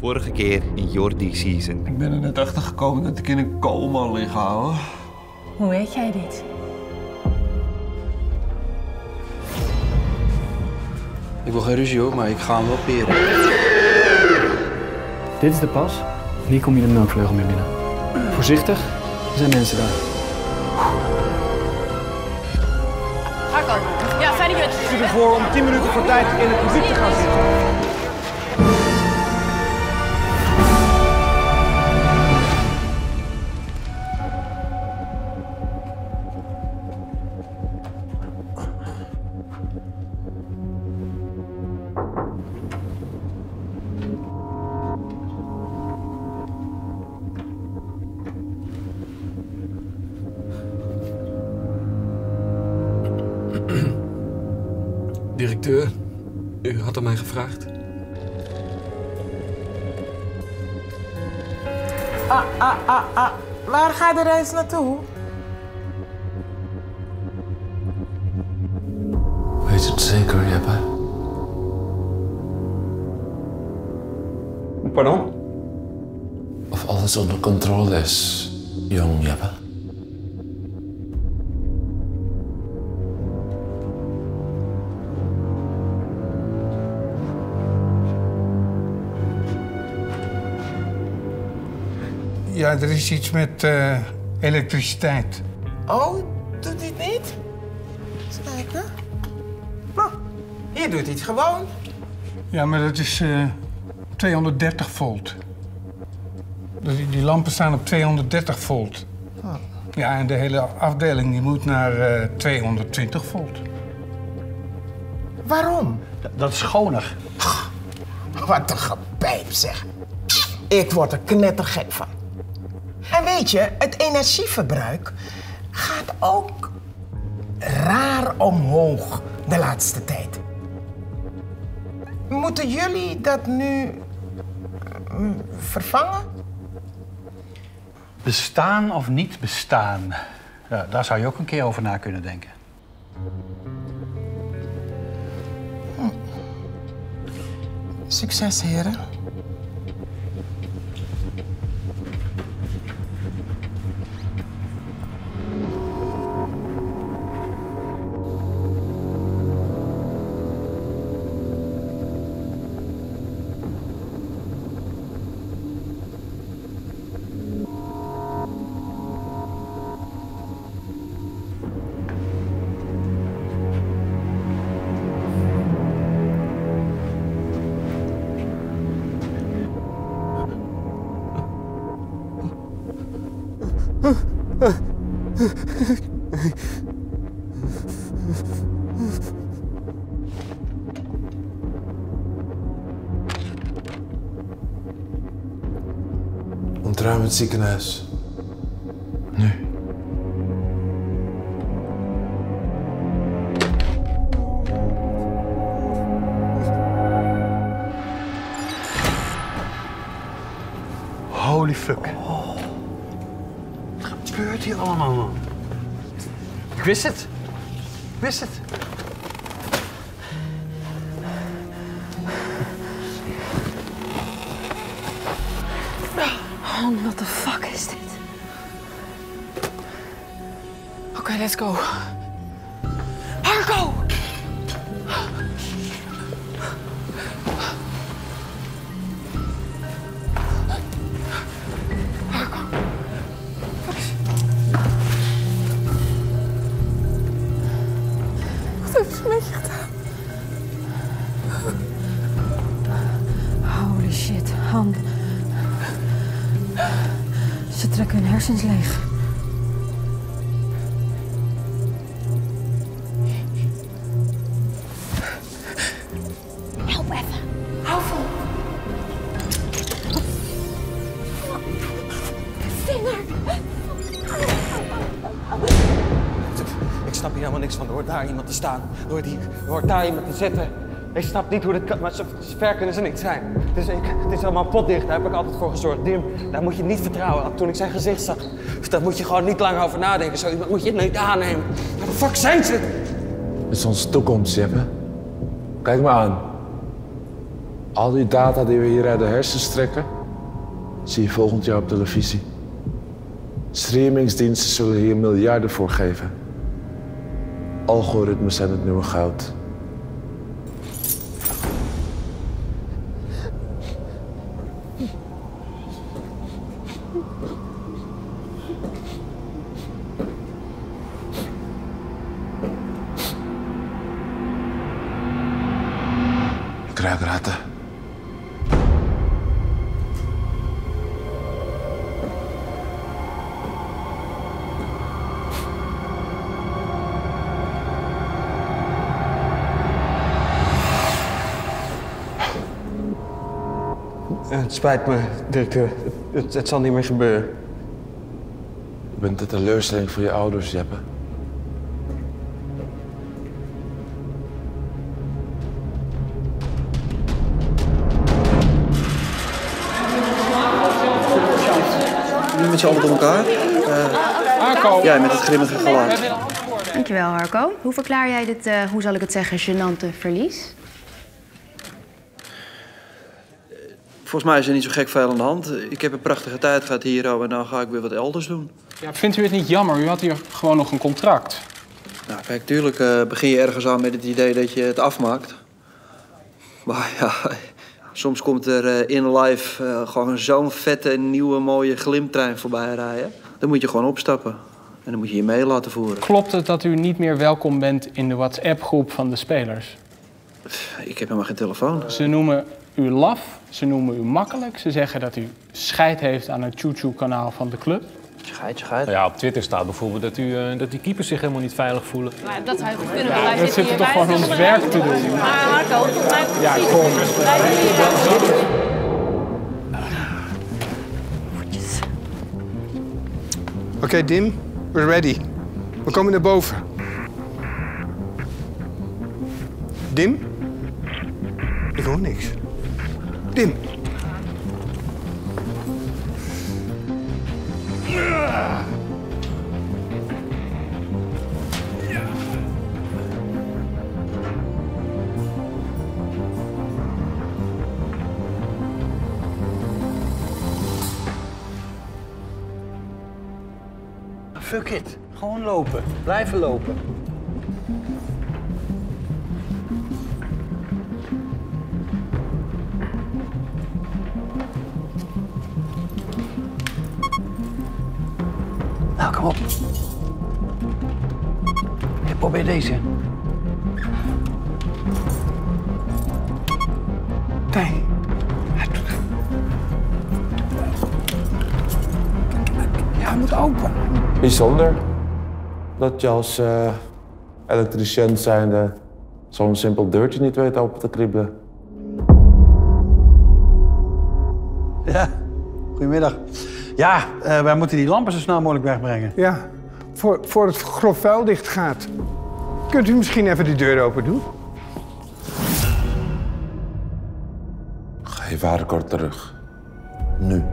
Vorige keer in Jordi Season. Ik ben er net achter gekomen dat ik in een coma lig, ouwe. Hoe weet jij dit? Ik wil geen ruzie hoor, maar ik ga hem wel peren. Dit is de pas. Hier kom je de melkvleugel mee binnen. Voorzichtig, er zijn mensen daar. Harco, ja, fijn dat je bent. Ik zie ervoor om 10 minuten voor tijd in het publiek te gaan zitten. Directeur, u had aan mij gevraagd. Waar gaat de reis naartoe? Weet het zeker, Jeppe? Pardon? Of alles onder controle is, jong Jeppe. Ja, er is iets met elektriciteit. Oh, doet dit niet? Eens kijken. Nou, hier doet iets gewoon. Ja, maar dat is 230 volt. Die lampen staan op 230 volt. Oh. Ja, en de hele afdeling die moet naar 220 volt. Waarom? Dat is schoner. Wat een gepijp zeg. Ik word er knettergek van. En weet je, het energieverbruik gaat ook raar omhoog de laatste tijd. Moeten jullie dat nu vervangen? Bestaan of niet bestaan? Ja, daar zou je ook een keer over na kunnen denken. Succes, heren. Ontruim het ziekenhuis. Nu. Holy fuck. Oh. Wat gebeurt hier allemaal, man? Ik wist het. Ik wist het. Man, wat de fuck is dit? Oké, let's go. Harco! Holy shit, Han. Ze trekken hun hersens leeg. Help even. Hou vol. Vinger. Ik snap hier helemaal niks van. Er hoort daar iemand te staan. Er hoort daar iemand te zitten. Ik snap niet hoe dit kan, maar zo ver kunnen ze niet zijn. Het is allemaal potdicht, daar heb ik altijd voor gezorgd. Dim, daar moet je niet vertrouwen. Toen ik zijn gezicht zag, daar moet je gewoon niet lang over nadenken. Zo iemand moet je niet aannemen. Waar de fuck zijn ze? Het is onze toekomst, Jeppe. Kijk maar aan. Al die data die we hier uit de hersens trekken, zie je volgend jaar op televisie. Streamingsdiensten zullen hier miljarden voor geven. Algoritmes zijn het nieuwe goud. Ik ruik ratten. Het spijt me, Dirk. Het zal niet meer gebeuren. Je bent de teleurstelling voor je ouders, Jeppe. Met z'n allen door elkaar. Harco. Ja, met het grimmige geluid. Dankjewel, Harco. Hoe verklaar jij dit, hoe zal ik het zeggen, gênante verlies? Volgens mij is er niet zo gek veel aan de hand. Ik heb een prachtige tijd gehad hier en nou ga ik weer wat elders doen. Ja, vindt u het niet jammer? U had hier gewoon nog een contract. Nou, kijk, tuurlijk begin je ergens aan met het idee dat je het afmaakt. Maar ja... Soms komt er in life gewoon zo'n vette, nieuwe, mooie glimtrein voorbij rijden. Dan moet je gewoon opstappen. En dan moet je je mee laten voeren. Klopt het dat u niet meer welkom bent in de WhatsApp-groep van de spelers? Ik heb helemaal geen telefoon. Ze noemen u laf, ze noemen u makkelijk. Ze zeggen dat u scheid heeft aan het tjoe-tjoe-kanaal van de club. Scheid. Ja, op Twitter staat bijvoorbeeld dat die keepers zich helemaal niet veilig voelen. Maar dat kunnen we. Ja, we zitten toch gewoon ons werk te doen. Maar Harco, volgens mij... Ja, kom. Oké, Dim. We're ready. We komen naar boven. Dim? Ik hoor niks. Dim. Fuck it. Gewoon lopen. Blijven lopen. Nou, kom op. Ik probeer deze. Tijn. Ja, moet open. Bijzonder dat je als elektricien zijnde zo'n simpel deurtje niet weet open te kribbelen. Ja, goedemiddag. Ja, wij moeten die lampen zo snel mogelijk wegbrengen. Ja, voor het grof vuil dicht gaat. Kunt u misschien even die deur open doen? Geef haar kort terug. Nu.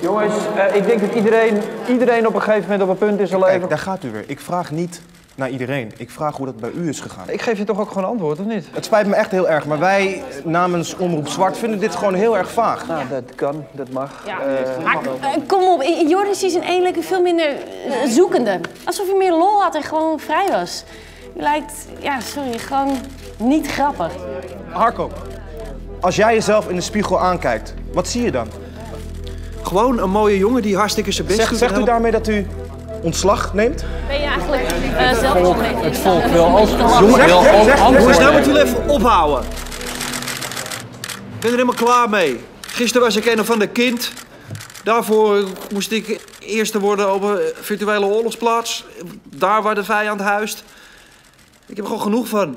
Jongens, ik denk dat iedereen op een gegeven moment op een punt is al even... Kijk, daar gaat u weer. Ik vraag niet naar iedereen. Ik vraag hoe dat bij u is gegaan. Ik geef je toch ook gewoon antwoord, of niet? Het spijt me echt heel erg, maar wij namens Omroep Zwart vinden dit gewoon heel erg vaag. Nou, dat kan, dat mag. Ja. Kom op, Jordi Season 1 leek u veel minder zoekende. Alsof je meer lol had en gewoon vrij was. U lijkt, ja, sorry, gewoon niet grappig. Harco, als jij jezelf in de spiegel aankijkt, wat zie je dan? Gewoon een mooie jongen die hartstikke zijn best doet. Zegt u daarmee dat u ontslag neemt? Ben je eigenlijk zelf mee? Het volk wil antwoorden. Dus nou moet jullie even ophouden. Ik ben er helemaal klaar mee. Gisteren was ik een of ander kind. Daarvoor moest ik eerste worden op een virtuele oorlogsplaats. Daar waar de vijand huist. Ik heb er gewoon genoeg van.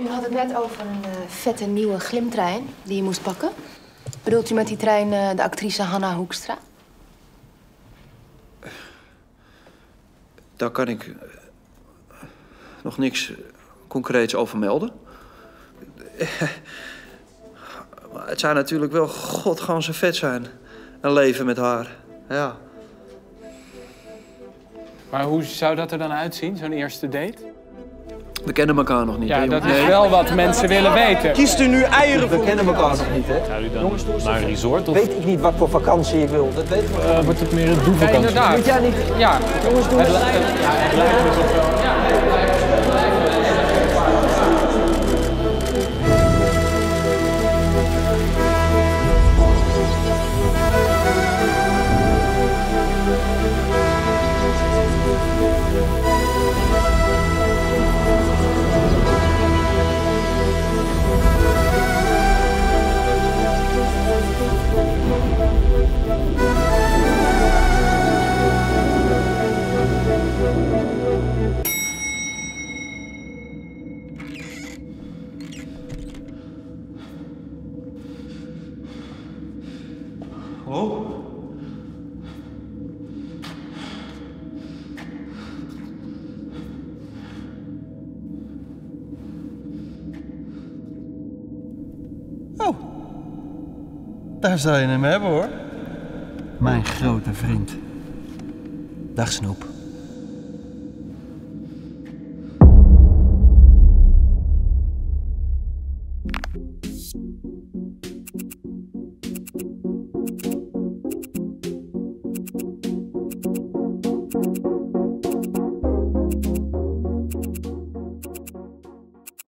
U had het net over een vette nieuwe glimtrein die je moest pakken. Bedoelt u met die trein de actrice Hannah Hoekstra? Daar kan ik nog niks concreets over melden. Maar het zou natuurlijk wel godganse vet zijn. Een leven met haar. Ja. Maar hoe zou dat er dan uitzien, zo'n eerste date? We kennen elkaar nog niet. Ja, dat is wel wat mensen willen weten. Kies er nu eieren voor. We kennen elkaar nog niet, hè? Zou u dan jongens, naar een resort? Of? Weet ik niet wat voor vakantie je wil. Dat weet ik wel. Wordt het meer een doelvakantie? Ja, inderdaad. Weet jij niet? Ja. Jongens, doe eens. Het lijkt me toch wel. Daar zou je hem hebben, hoor. Mijn grote vriend. Dag, Snoep.